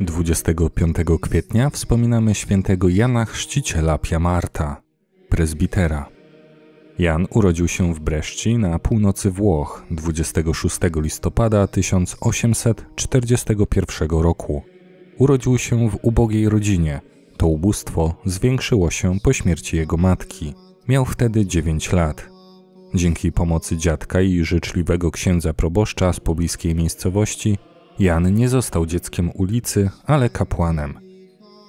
25 kwietnia wspominamy świętego Jana Chrzciciela Piamarta, prezbitera. Jan urodził się w Bresci na północy Włoch 26 listopada 1841 roku. Urodził się w ubogiej rodzinie. To ubóstwo zwiększyło się po śmierci jego matki. Miał wtedy 9 lat. Dzięki pomocy dziadka i życzliwego księdza proboszcza z pobliskiej miejscowości Jan nie został dzieckiem ulicy, ale kapłanem.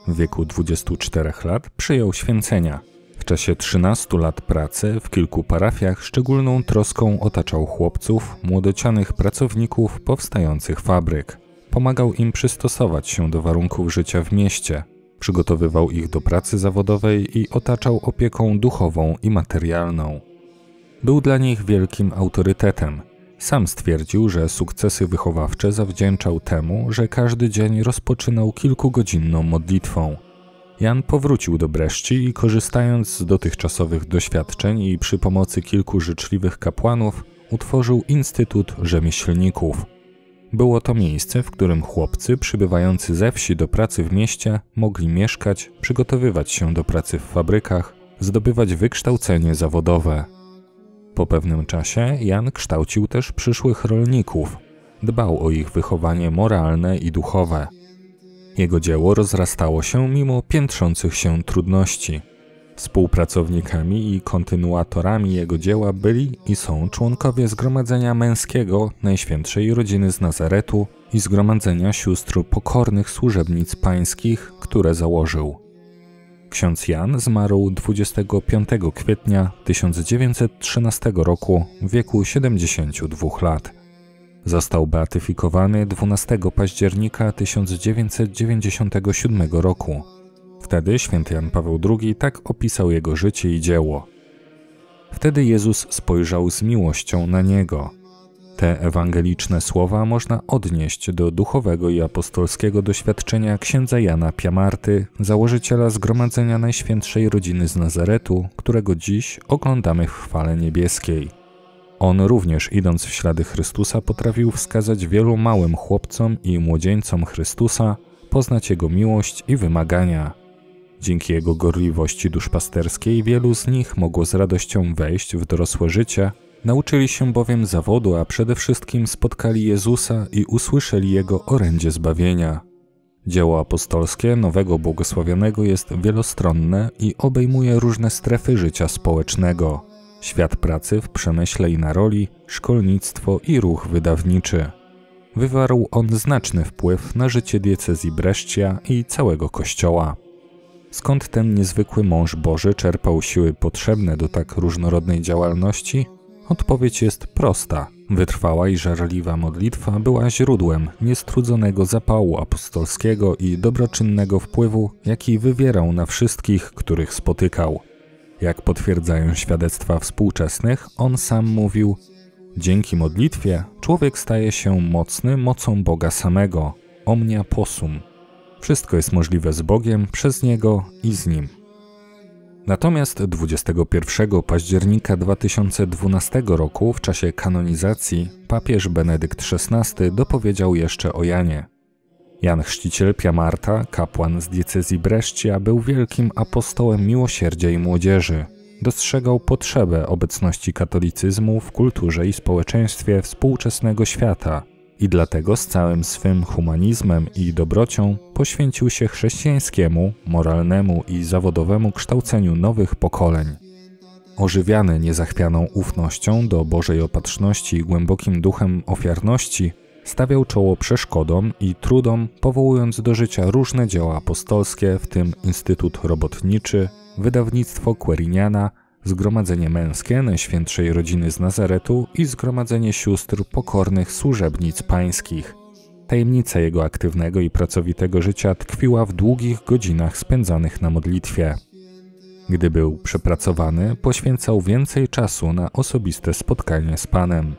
W wieku 24 lat przyjął święcenia. W czasie 13 lat pracy w kilku parafiach szczególną troską otaczał chłopców, młodocianych pracowników powstających fabryk. Pomagał im przystosować się do warunków życia w mieście. Przygotowywał ich do pracy zawodowej i otaczał opieką duchową i materialną. Był dla nich wielkim autorytetem. Sam stwierdził, że sukcesy wychowawcze zawdzięczał temu, że każdy dzień rozpoczynał kilkugodzinną modlitwą. Jan powrócił do Bresci i korzystając z dotychczasowych doświadczeń i przy pomocy kilku życzliwych kapłanów utworzył Instytut Rzemieślników. Było to miejsce, w którym chłopcy przybywający ze wsi do pracy w mieście mogli mieszkać, przygotowywać się do pracy w fabrykach, zdobywać wykształcenie zawodowe. Po pewnym czasie Jan kształcił też przyszłych rolników. Dbał o ich wychowanie moralne i duchowe. Jego dzieło rozrastało się mimo piętrzących się trudności. Współpracownikami i kontynuatorami jego dzieła byli i są członkowie Zgromadzenia Męskiego Najświętszej Rodziny z Nazaretu i Zgromadzenia Sióstr Pokornych Służebnic Pańskich, które założył. Ksiądz Jan zmarł 25 kwietnia 1913 roku w wieku 72 lat. Został beatyfikowany 12 października 1997 roku. Wtedy święty Jan Paweł II tak opisał jego życie i dzieło. Wtedy Jezus spojrzał z miłością na niego. Te ewangeliczne słowa można odnieść do duchowego i apostolskiego doświadczenia księdza Jana Piamarty, założyciela Zgromadzenia Najświętszej Rodziny z Nazaretu, którego dziś oglądamy w chwale niebieskiej. On również, idąc w ślady Chrystusa, potrafił wskazać wielu małym chłopcom i młodzieńcom Chrystusa, poznać Jego miłość i wymagania. Dzięki Jego gorliwości duszpasterskiej wielu z nich mogło z radością wejść w dorosłe życie. Nauczyli się bowiem zawodu, a przede wszystkim spotkali Jezusa i usłyszeli Jego orędzie zbawienia. Dzieło apostolskie nowego błogosławionego jest wielostronne i obejmuje różne strefy życia społecznego. Świat pracy w przemyśle i na roli, szkolnictwo i ruch wydawniczy. Wywarł on znaczny wpływ na życie diecezji Brescia i całego Kościoła. Skąd ten niezwykły mąż Boży czerpał siły potrzebne do tak różnorodnej działalności? Odpowiedź jest prosta. Wytrwała i żarliwa modlitwa była źródłem niestrudzonego zapału apostolskiego i dobroczynnego wpływu, jaki wywierał na wszystkich, których spotykał. Jak potwierdzają świadectwa współczesnych, on sam mówił: dzięki modlitwie człowiek staje się mocny mocą Boga samego, omnia posum. Wszystko jest możliwe z Bogiem, przez Niego i z Nim. Natomiast 21 października 2012 roku w czasie kanonizacji papież Benedykt XVI dopowiedział jeszcze o Janie. Jan Chrzciciel Piamarta, kapłan z diecezji Brescia, był wielkim apostołem miłosierdzia i młodzieży. Dostrzegał potrzebę obecności katolicyzmu w kulturze i społeczeństwie współczesnego świata i dlatego z całym swym humanizmem i dobrocią poświęcił się chrześcijańskiemu, moralnemu i zawodowemu kształceniu nowych pokoleń. Ożywiany niezachwianą ufnością do Bożej opatrzności i głębokim duchem ofiarności, stawiał czoło przeszkodom i trudom, powołując do życia różne dzieła apostolskie, w tym Instytut Robotniczy, Wydawnictwo Kweriniana, Zgromadzenie Męskie Najświętszej Rodziny z Nazaretu i Zgromadzenie Sióstr Pokornych Służebnic Pańskich. Tajemnica jego aktywnego i pracowitego życia tkwiła w długich godzinach spędzanych na modlitwie. Gdy był przepracowany, poświęcał więcej czasu na osobiste spotkanie z Panem.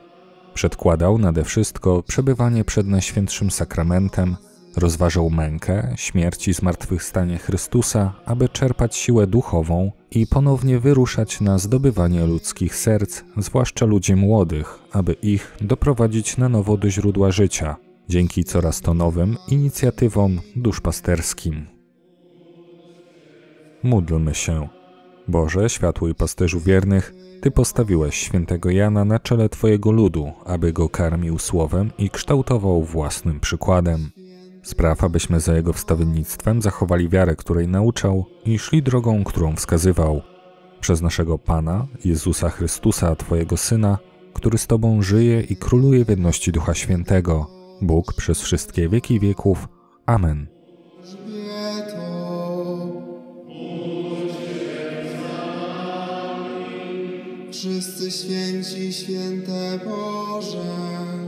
Przedkładał nade wszystko przebywanie przed Najświętszym Sakramentem, Rozważał mękę, śmierć i zmartwychwstanie Chrystusa, aby czerpać siłę duchową i ponownie wyruszać na zdobywanie ludzkich serc, zwłaszcza ludzi młodych, aby ich doprowadzić na nowo do źródła życia, dzięki coraz to nowym inicjatywom duszpasterskim. Módlmy się. Boże, światło i pasterzu wiernych, Ty postawiłeś świętego Jana na czele Twojego ludu, aby go karmił słowem i kształtował własnym przykładem. Spraw, abyśmy za jego wstawiennictwem zachowali wiarę, której nauczał i szli drogą, którą wskazywał. Przez naszego Pana, Jezusa Chrystusa, Twojego Syna, który z Tobą żyje i króluje w jedności Ducha Świętego, Bóg przez wszystkie wieki wieków. Amen. Wszyscy święci, święte Boże.